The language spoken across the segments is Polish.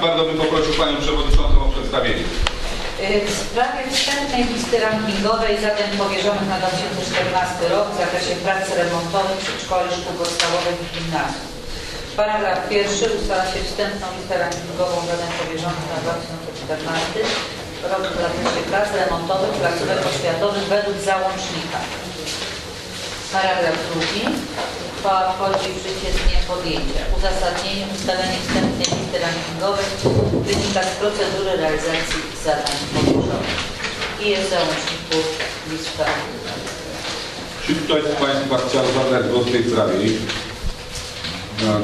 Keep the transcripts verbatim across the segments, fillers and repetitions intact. Bardzo bym poprosił Panią Przewodniczącą o przedstawienie. W sprawie wstępnej listy rankingowej zadań powierzonych na dwa tysiące czternasty rok w zakresie prac remontowych przedszkoli, szkół podstawowych i gimnazjów. Paragraf pierwszy ustala się wstępną listę rankingową zadań powierzonych na dwa tysiące czternasty rok w zakresie prac remontowych placówek oświatowych według załącznika. Paragraf drugi. Uchwała wchodzi w życie z dniem podjęcia. Uzasadnienie ustalenie wstępnej listy rankingowej wynika z procedury realizacji zadań powierzonych. I jest w załączniku lista. Czy ktoś z Państwa chciał zabrać głos w tej sprawie?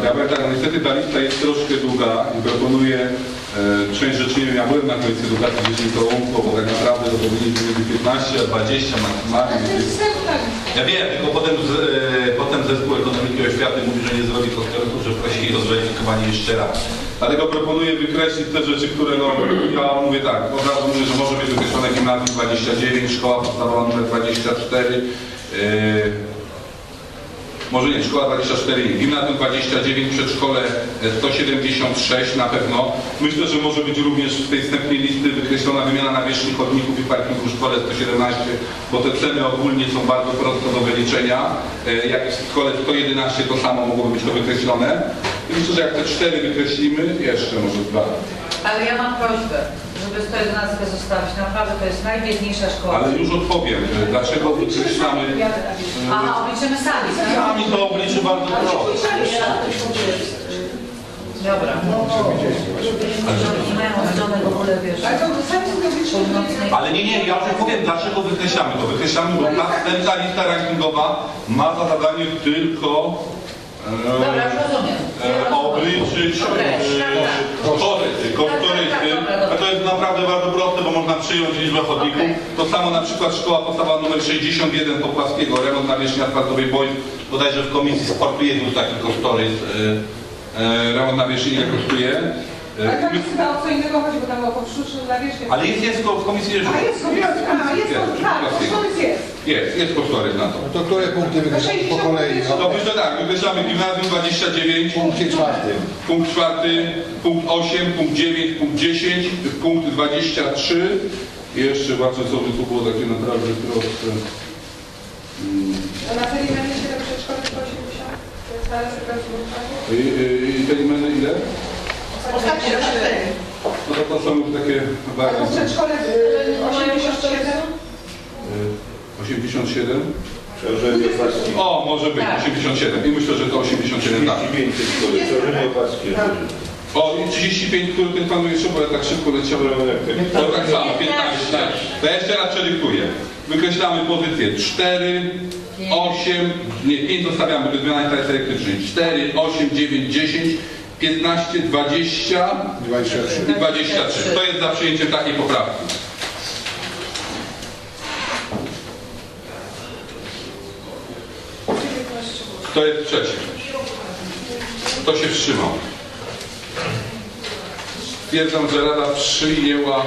Ja powiem tak, niestety ta lista jest troszkę długa i proponuję e, część rzeczy, nie wiem, ja byłem na Komisji Edukacji Dziesięciołomko, bo tak naprawdę to powinniśmy piętnaście, dwadzieścia maksymalnie. Ja wiem, tylko potem, z, e, potem zespół ekonomiki i oświaty mówi, że nie zrobi kosztorów, że prosili o zweryfikowanie jeszcze raz. Dlatego proponuję wykreślić te rzeczy, które no, ja mówię tak, od razu mówię, że może być wykreślone gimnazjum dwadzieścia dziewięć, szkoła podstawowa numer dwadzieścia cztery, e, może nie, szkoła dwadzieścia cztery, gimnazjum dwadzieścia dziewięć, przedszkole sto siedemdziesiąt sześć na pewno. Myślę, że może być również w tej wstępnej listy wykreślona wymiana nawierzchni chodników i parkingu w szkole sto siedemnaście, bo te ceny ogólnie są bardzo proste do wyliczenia. Jak w szkole sto jedenaście to samo mogłoby być to wykreślone. I myślę, że jak te cztery wykreślimy, jeszcze może dwa. Ale ja mam prośbę, żeby sto jedenaście zostawić. Naprawdę to jest najbiedniejsza szkoła. Ale już odpowiem, dlaczego wykreślamy... Aha, obliczymy sami. Sami to obliczy bardzo prosto. Dobra. Ale nie, nie, ja już powiem, dlaczego wykreślamy to. Wykreślamy, bo następna lista rankingowa ma za zadanie tylko... Dobra, rozumiem. Obliczyć kosztoryty, kosztoryty, a to jest naprawdę bardzo proste, bo można przyjąć liczbę chodników. Okay. To samo na przykład szkoła podstawowa numer sześćdziesiąt jeden Popłaskiego, remont nawierzchni asfaltowej Boń, bodajże w Komisji Sportu jest już taki kosztoryt, e, e, remont nawierzchni ile kosztuje. Ale tam jest chyba o co innego chodzi, bo tam o podszczuczną nawierzchnię. Ale jest, jest w komisji jeszcze. A jest, jest, jest, jest, jest. Jest, jest kosztorys na to. To które punkty wykreślamy po kolei? To myślę tak, wykreślamy gimnazjum dwadzieścia dziewięć. Punkt czwarty. Punkt czwarty, punkt osiem, punkt dziewięć, punkt dziesięć, punkt dwadzieścia trzy. I jeszcze właśnie co by tu było takie naprawdę proste. A na tej imieniu się do przedszkola osiemdziesiąt? To jest zaraz teraz w I tej imieniu ile? Ostatnie cztery. No to, to są już takie bardzo... A w przedszkole osiemdziesiąt siedem? osiemdziesiąt siedem? Przełożenie Opaskie. O, może być, tak. osiemdziesiąt siedem. I myślę, że to osiemdziesiąt siedem, tak. trzydzieści pięć, przełożenie Opaskie. O, i trzydzieści pięć, który ten panu jeszcze, bo ja tak szybko leciałem. To tak samo, piętnaście. To ja jeszcze raz przelikuję. Wykreślamy pozycję cztery, osiem, nie, pięć zostawiamy, bo zmiana jest elektrycznej. cztery, osiem, dziewięć, dziesięć. piętnaście, dwadzieścia i dwadzieścia trzy. Kto jest za przyjęciem takiej poprawki? Kto jest przeciw? Kto się wstrzymał? Stwierdzam, że Rada przyjęła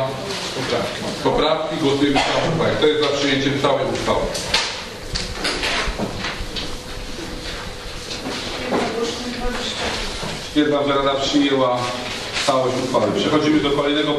poprawki. Poprawki głosujemy całą uchwałę. Kto jest za przyjęciem całej uchwały? Stwierdzam, że Rada przyjęła całość uchwały. Przechodzimy do kolejnego punktu.